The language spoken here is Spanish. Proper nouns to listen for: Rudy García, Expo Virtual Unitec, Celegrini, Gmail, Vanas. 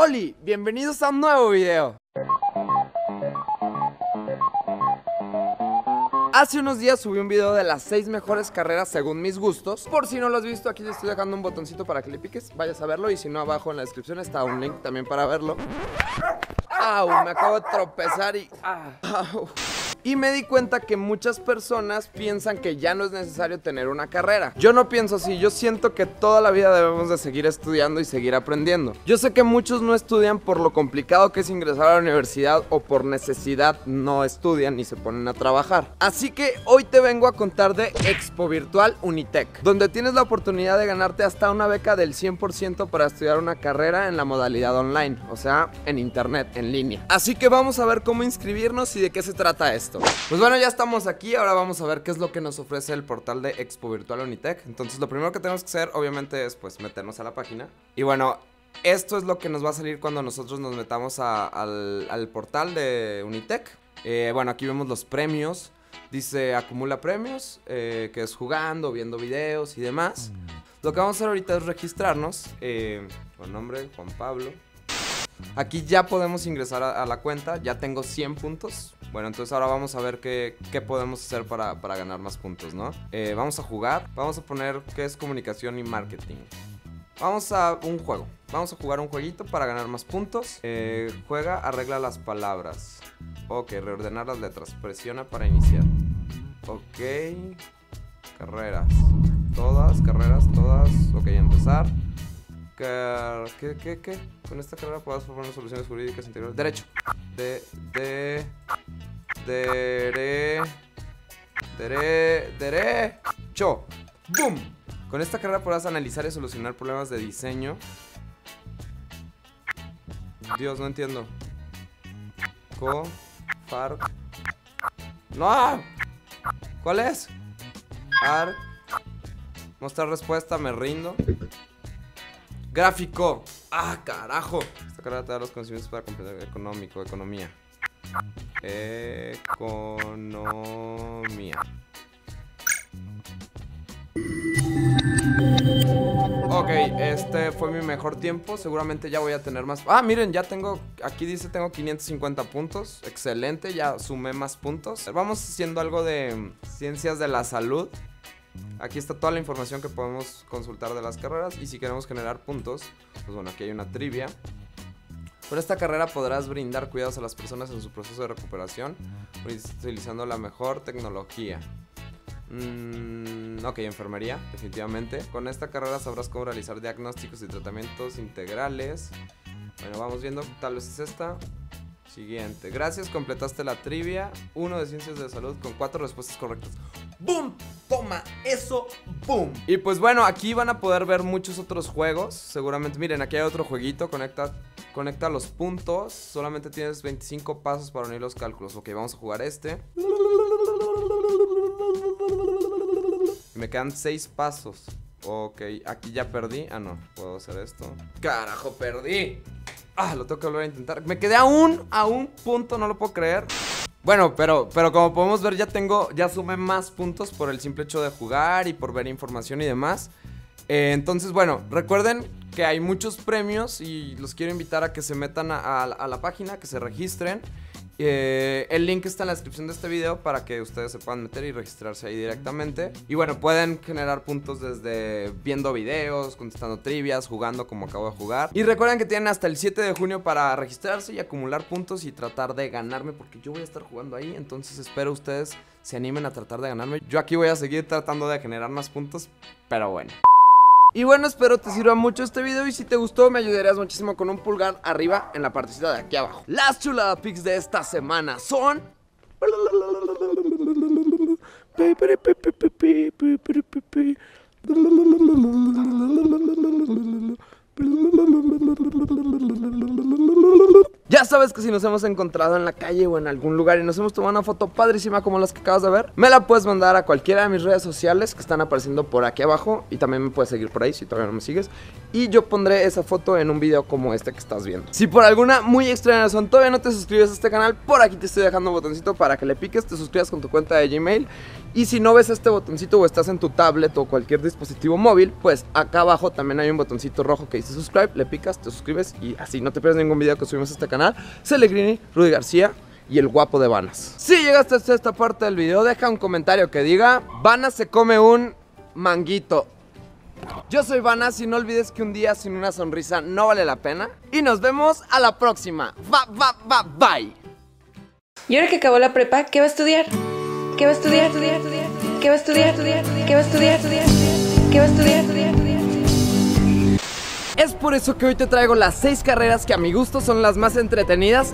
Oli, bienvenidos a un nuevo video. Hace unos días subí un video de las 6 mejores carreras según mis gustos. Por si no lo has visto, aquí te estoy dejando un botoncito para que le piques, vayas a verlo. Y si no, abajo en la descripción está un link también para verlo. Au, me acabo de tropezar y... Au. Y me di cuenta que muchas personas piensan que ya no es necesario tener una carrera. Yo no pienso así, yo siento que toda la vida debemos de seguir estudiando y seguir aprendiendo. Yo sé que muchos no estudian por lo complicado que es ingresar a la universidad, o por necesidad no estudian y se ponen a trabajar. Así que hoy te vengo a contar de Expo Virtual Unitec, donde tienes la oportunidad de ganarte hasta una beca del 100% para estudiar una carrera en la modalidad online, o sea, en internet, en línea. Así que vamos a ver cómo inscribirnos y de qué se trata esto. Pues bueno, ya estamos aquí, ahora vamos a ver qué es lo que nos ofrece el portal de Expo Virtual Unitec. Entonces lo primero que tenemos que hacer obviamente es pues meternos a la página. Y bueno, esto es lo que nos va a salir cuando nosotros nos metamos al portal de Unitec. Bueno, aquí vemos los premios. Dice acumula premios, que es jugando, viendo videos y demás. Lo que vamos a hacer ahorita es registrarnos con nombre, Juan Pablo. Aquí ya podemos ingresar a la cuenta, ya tengo 100 puntos. Bueno, entonces ahora vamos a ver qué podemos hacer para ganar más puntos, ¿no? Vamos a jugar, vamos a poner qué es comunicación y marketing. Vamos a un juego, vamos a jugar un jueguito para ganar más puntos. Juega, arregla las palabras. Ok, reordenar las letras, presiona para iniciar. Ok, carreras, todas, ok, empezar. ¿Qué? Con esta carrera podrás proponer soluciones jurídicas interiores. Derecho. Derecho. ¡Boom! Con esta carrera podrás analizar y solucionar problemas de diseño. Dios, no entiendo. ¡No! ¿Cuál es? Mostrar respuesta, me rindo. Gráfico. ¡Ah, carajo! Esta carrera te da los conocimientos para completar económico, economía. Economía. Ok, este fue mi mejor tiempo. Seguramente ya voy a tener más. Ah, miren, ya tengo, aquí dice tengo 550 puntos. Excelente, ya sumé más puntos. Vamos haciendo algo de ciencias de la salud. Aquí está toda la información que podemos consultar de las carreras. Y si queremos generar puntos, pues bueno, aquí hay una trivia. Por esta carrera podrás brindar cuidados a las personas en su proceso de recuperación utilizando la mejor tecnología. Ok, enfermería, definitivamente. Con esta carrera sabrás cómo realizar diagnósticos y tratamientos integrales. Bueno, vamos viendo, tal vez es esta. Siguiente, gracias, completaste la trivia. Uno de ciencias de salud con 4 respuestas correctas. ¡Boom! Toma eso, ¡boom! Y pues bueno, aquí van a poder ver muchos otros juegos. Seguramente, miren, aquí hay otro jueguito. Conecta los puntos. Solamente tienes 25 pasos para unir los cálculos. Ok, vamos a jugar este. Me quedan 6 pasos. Ok, aquí ya perdí. Ah, no, puedo hacer esto. ¡Carajo, perdí! Ah, lo tengo que volver a intentar. Me quedé a un punto, no lo puedo creer. Bueno, pero como podemos ver, ya sumé más puntos por el simple hecho de jugar y por ver información y demás. Entonces, bueno, recuerden que hay muchos premios y los quiero invitar a que se metan a la página, que se registren. El link está en la descripción de este video para que ustedes se puedan meter y registrarse ahí directamente. Y bueno, pueden generar puntos desde viendo videos, contestando trivias, jugando como acabo de jugar. Y recuerden que tienen hasta el 7 de junio para registrarse y acumular puntos y tratar de ganarme, porque yo voy a estar jugando ahí. Entonces espero ustedes se animen a tratar de ganarme. Yo aquí voy a seguir tratando de generar más puntos, pero bueno. Y bueno, espero te sirva mucho este video, y si te gustó me ayudarías muchísimo con un pulgar arriba en la partecita de aquí abajo. Las chuladas pics de esta semana son... Ya sabes que si nos hemos encontrado en la calle o en algún lugar y nos hemos tomado una foto padrísima como las que acabas de ver, me la puedes mandar a cualquiera de mis redes sociales que están apareciendo por aquí abajo, y también me puedes seguir por ahí si todavía no me sigues. y yo pondré esa foto en un video como este que estás viendo. Si por alguna muy extraña razón todavía no te suscribes a este canal, por aquí te estoy dejando un botoncito para que le piques, te suscribas con tu cuenta de Gmail. Y si no ves este botoncito o estás en tu tablet o cualquier dispositivo móvil, pues acá abajo también hay un botoncito rojo que dice subscribe, le picas, te suscribes y así no te pierdes ningún video que subimos a este canal. Celegrini, Rudy García y el guapo de Vanas. Si llegaste hasta esta parte del video, deja un comentario que diga: Vanas se come un manguito. Yo soy Vanas y no olvides que un día sin una sonrisa no vale la pena. Y nos vemos a la próxima. Bye. Y ahora que acabó la prepa, ¿qué va a estudiar? ¿Qué va a estudiar? ¿Qué va a estudiar? ¿Qué va a estudiar? ¿Qué va a estudiar? Es por eso que hoy te traigo las 6 carreras que a mi gusto son las más entretenidas.